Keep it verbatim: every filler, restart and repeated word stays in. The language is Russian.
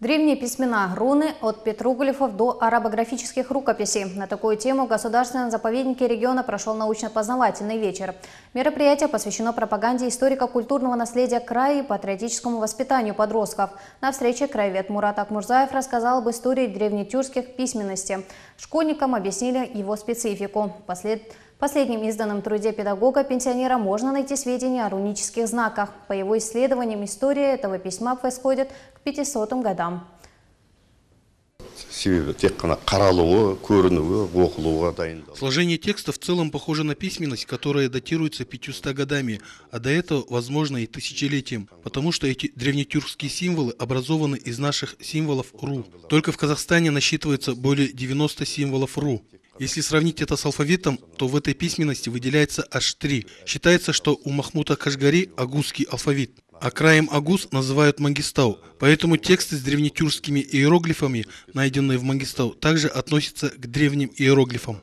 Древние письмена, руны от петроглифов до арабографических рукописей. На такую тему в Государственном заповеднике региона прошел научно-познавательный вечер. Мероприятие посвящено пропаганде историко-культурного наследия края и патриотическому воспитанию подростков. На встрече краевед Мурат Акмурзаев рассказал об истории древнетюркских письменности. Школьникам объяснили его специфику. Послед... В последнем изданном труде педагога-пенсионера можно найти сведения о рунических знаках. По его исследованиям, история этого письма происходит к пятисотым годам. Сложение текста в целом похоже на письменность, которая датируется пятьюстами годами, а до этого, возможно, и тысячелетием, потому что эти древнетюркские символы образованы из наших символов ру. Только в Казахстане насчитывается более девяноста символов ру. Если сравнить это с алфавитом, то в этой письменности выделяется аж три. Считается, что у Махмута Кашгари агузский алфавит, а краем агуз называют Мангистау. Поэтому тексты с древнетюркскими иероглифами, найденные в Мангистау, также относятся к древним иероглифам.